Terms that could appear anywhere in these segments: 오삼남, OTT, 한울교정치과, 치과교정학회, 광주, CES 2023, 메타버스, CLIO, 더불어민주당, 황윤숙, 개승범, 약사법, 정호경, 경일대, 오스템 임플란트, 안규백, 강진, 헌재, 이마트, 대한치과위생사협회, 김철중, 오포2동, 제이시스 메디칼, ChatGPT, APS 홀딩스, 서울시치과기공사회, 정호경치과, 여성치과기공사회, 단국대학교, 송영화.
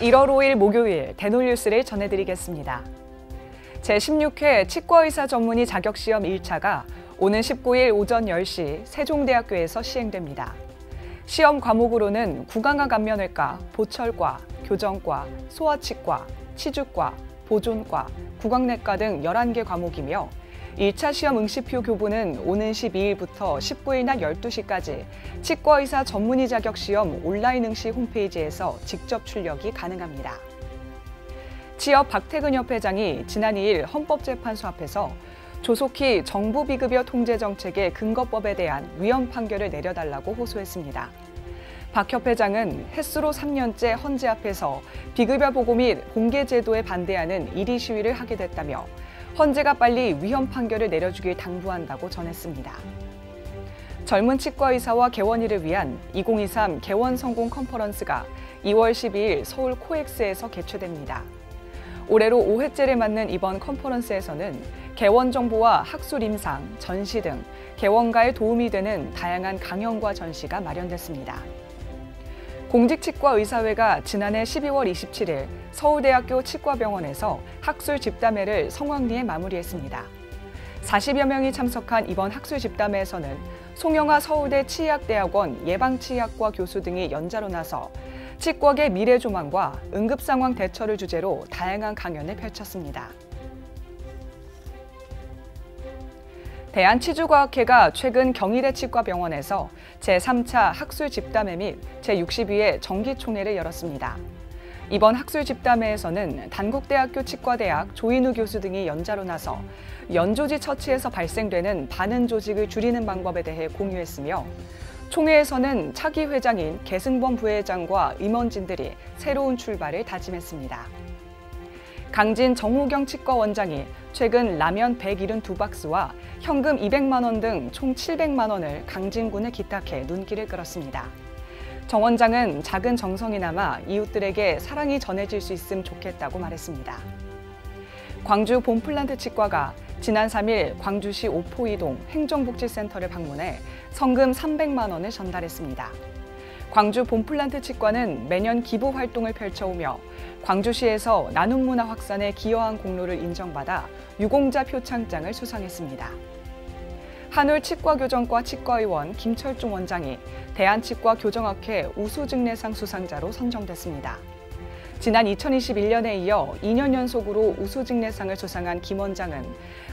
1월 5일 목요일 대놀뉴스를 전해드리겠습니다. 제16회 치과의사 전문의 자격시험 1차가 오는 19일 오전 10시 세종대학교에서 시행됩니다. 시험 과목으로는 구강화 감면외과, 보철과, 교정과, 소아치과, 치주과, 보존과, 구강내과 등 11개 과목이며 1차 시험 응시표 교부는 오는 12일부터 19일 낮 12시까지 치과의사 전문의 자격시험 온라인 응시 홈페이지에서 직접 출력이 가능합니다. 치협 박태근협 회장이 지난 2일 헌법재판소 앞에서 조속히 정부 비급여 통제 정책의 근거법에 대한 위헌 판결을 내려달라고 호소했습니다. 박 협 회장은 햇수로 3년째 헌재 앞에서 비급여 보고 및 공개 제도에 반대하는 일위 시위를 하게 됐다며 헌재가 빨리 위헌 판결을 내려주길 당부한다고 전했습니다. 젊은 치과의사와 개원의를 위한 2023 개원 성공 컨퍼런스가 2월 12일 서울 코엑스에서 개최됩니다. 올해로 5회째를 맞는 이번 컨퍼런스에서는 개원 정보와 학술 임상, 전시 등 개원가에 도움이 되는 다양한 강연과 전시가 마련됐습니다. 공직치과의사회가 지난해 12월 27일 서울대학교 치과병원에서 학술 집담회를 성황리에 마무리했습니다. 40여 명이 참석한 이번 학술 집담회에서는 송영화 서울대 치의학대학원 예방치의학과 교수 등이 연자로 나서 치과계 미래 조망과 응급상황 대처를 주제로 다양한 강연을 펼쳤습니다. 대한치주과학회가 최근 경일대 치과병원에서 제3차 학술 집담회 및 제62회 정기총회를 열었습니다. 이번 학술 집담회에서는 단국대학교 치과대학 조인우 교수 등이 연자로 나서 연조지 처치에서 발생되는 반응 조직을 줄이는 방법에 대해 공유했으며 총회에서는 차기 회장인 개승범 부회장과 임원진들이 새로운 출발을 다짐했습니다. 강진 정호경치과 원장이 최근 라면 172박스와 현금 200만 원 등 총 700만 원을 강진군에 기탁해 눈길을 끌었습니다. 정 원장은 작은 정성이나마 이웃들에게 사랑이 전해질 수 있음 좋겠다고 말했습니다. 광주 봄플란트 치과가 지난 3일 광주시 오포이동 행정복지센터를 방문해 성금 300만 원을 전달했습니다. 광주 봄플란트 치과는 매년 기부 활동을 펼쳐오며 광주시에서 나눔 문화 확산에 기여한 공로를 인정받아 유공자 표창장을 수상했습니다. 한울 치과교정과 치과의원 김철중 원장이 대한치과교정학회 우수증례상 수상자로 선정됐습니다. 지난 2021년에 이어 2년 연속으로 우수증례상을 수상한 김 원장은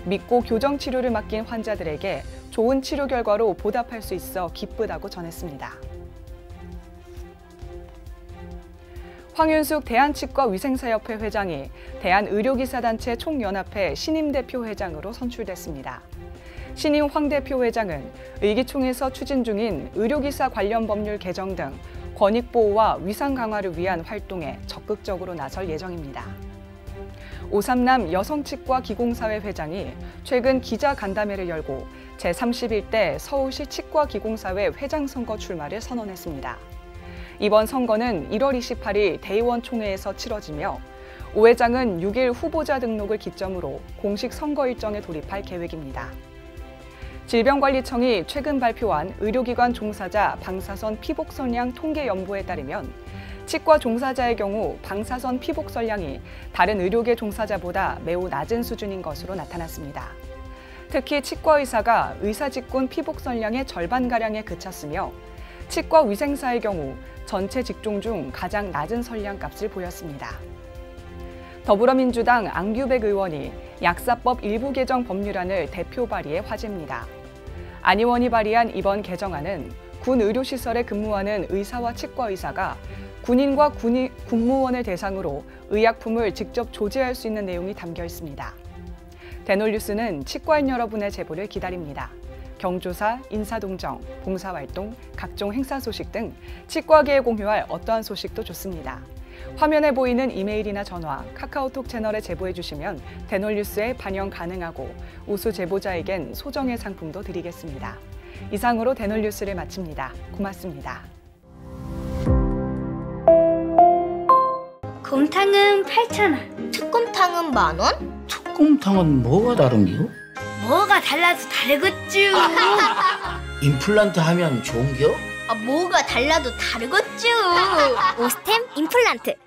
믿고 교정치료를 맡긴 환자들에게 좋은 치료 결과로 보답할 수 있어 기쁘다고 전했습니다. 황윤숙 대한치과위생사협회 회장이 대한의료기사단체총연합회 신임대표 회장으로 선출됐습니다. 신임 황 대표 회장은 의기총에서 추진 중인 의료기사 관련 법률 개정 등 권익보호와 위상 강화를 위한 활동에 적극적으로 나설 예정입니다. 오삼남 여성치과기공사회 회장이 최근 기자간담회를 열고 제31대 서울시 치과기공사회 회장 선거 출마를 선언했습니다. 이번 선거는 1월 28일 대의원 총회에서 치러지며 오 회장은 6일 후보자 등록을 기점으로 공식 선거 일정에 돌입할 계획입니다. 질병관리청이 최근 발표한 의료기관 종사자 방사선 피복선량 통계 연보에 따르면 치과 종사자의 경우 방사선 피복선량이 다른 의료계 종사자보다 매우 낮은 수준인 것으로 나타났습니다. 특히 치과의사가 의사직군 피복선량의 절반가량에 그쳤으며 치과위생사의 경우 전체 직종 중 가장 낮은 선량값을 보였습니다. 더불어민주당 안규백 의원이 약사법 일부 개정 법률안을 대표 발의해 화제입니다. 안 의원이 발의한 이번 개정안은 군 의료시설에 근무하는 의사와 치과의사가 군인과 군무원을 대상으로 의약품을 직접 조제할 수 있는 내용이 담겨 있습니다. 대놀뉴스는 치과인 여러분의 제보를 기다립니다. 경조사, 인사동정, 봉사활동, 각종 행사 소식 등 치과계에 공유할 어떠한 소식도 좋습니다. 화면에 보이는 이메일이나 전화, 카카오톡 채널에 제보해 주시면 대놀뉴스에 반영 가능하고 우수 제보자에겐 소정의 상품도 드리겠습니다. 이상으로 대놀뉴스를 마칩니다. 고맙습니다. 곰탕은 8,000원, 특곰탕은 만원? 특곰탕은 뭐가 다른겨? 뭐가 달라도 다르겠쥬. 임플란트 하면 좋은겨? 뭐가 달라도 다르겠쥬. 오스템 임플란트.